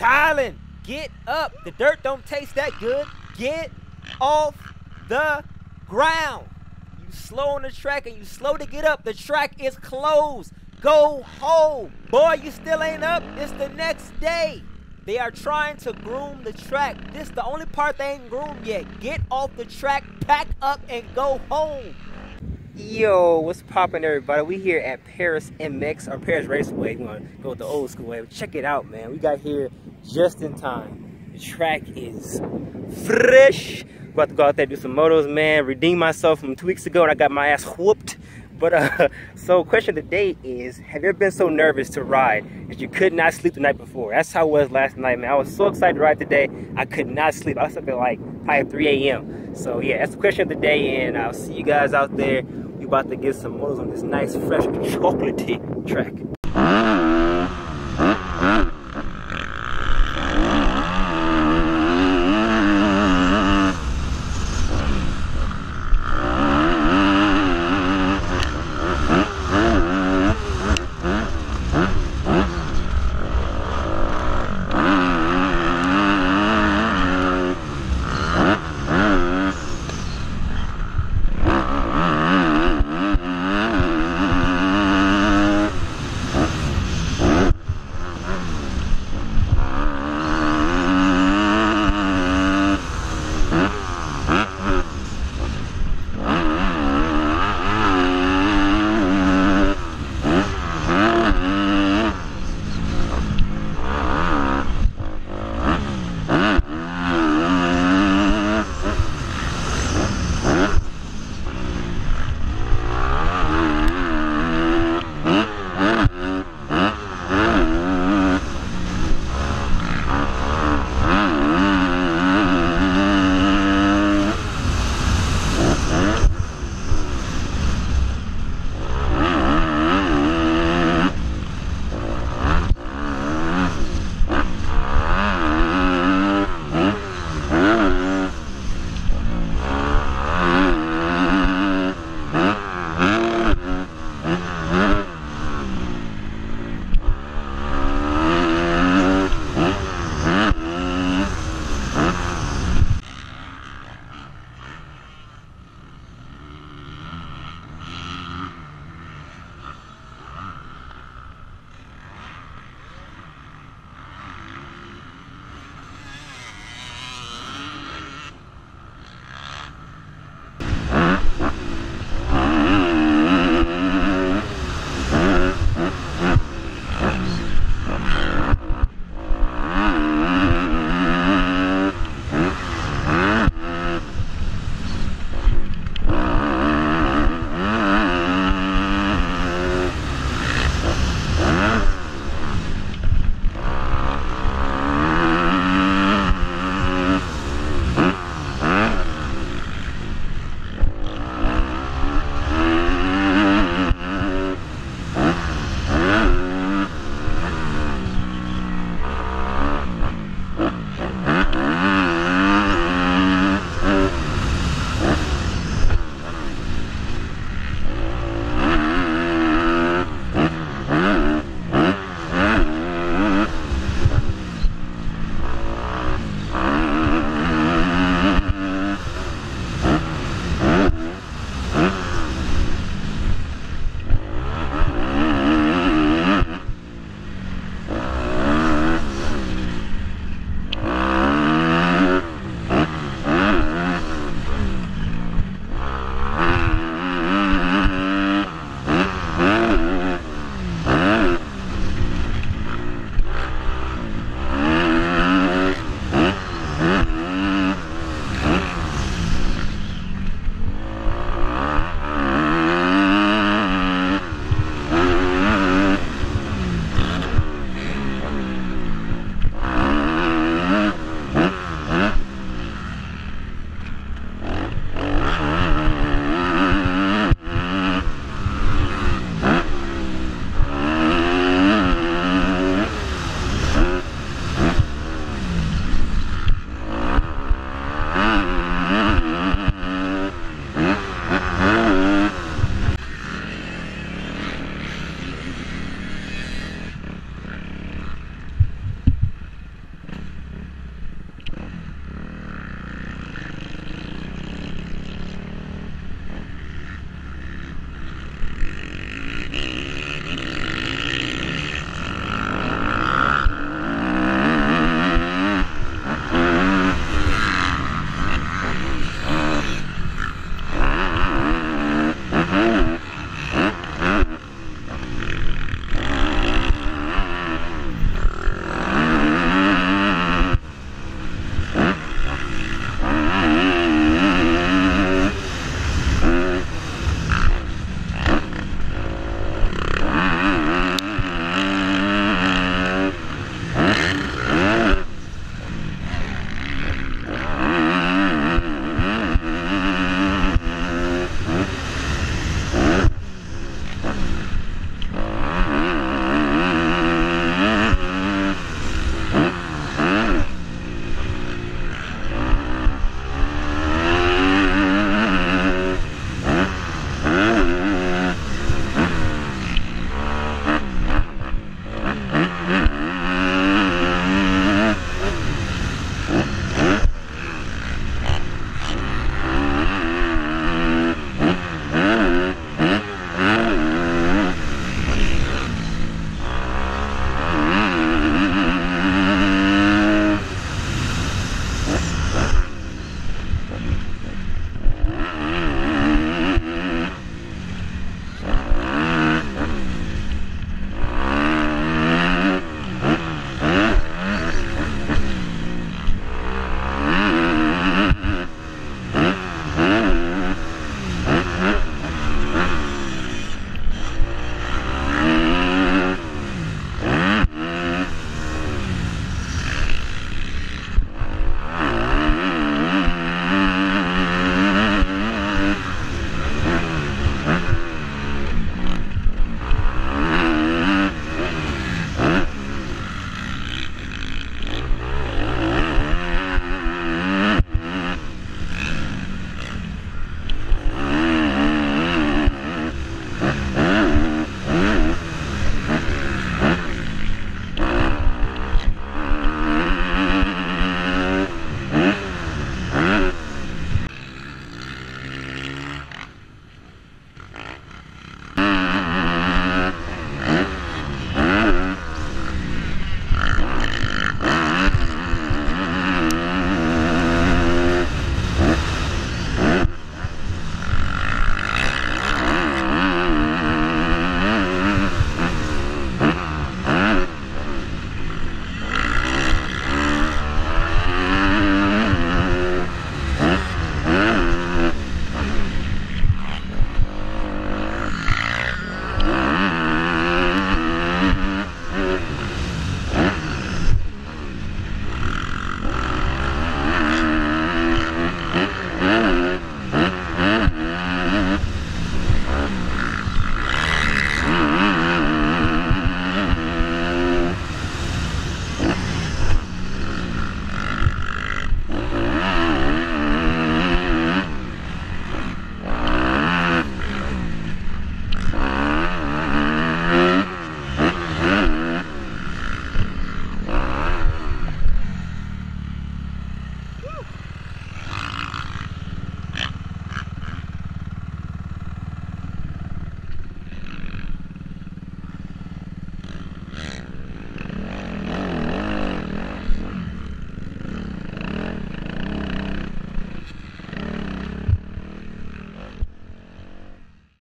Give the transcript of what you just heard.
Tylan, get up. The dirt don't taste that good. Get off the ground. You slow on the track and you slow to get up. The track is closed. Go home. Boy, you still ain't up. It's the next day. They are trying to groom the track. This is the only part they ain't groomed yet. Get off the track, pack up, and go home. Yo, what's poppin', everybody? We here at Perris MX, or Perris Raceway. We're gonna go with the old school way. Check it out, man. We got here just in time. The track is fresh. About to go out there and do some motos, man. Redeem myself from 2 weeks ago, and I got my ass whooped. But so question of the day is, have you ever been so nervous to ride that you could not sleep the night before? That's how it was last night, man. I was so excited to ride today, I could not sleep. I was up at like probably 3 a.m. So yeah, that's the question of the day, and I'll see you guys out there. We're about to get some motos on this nice, fresh, chocolatey track.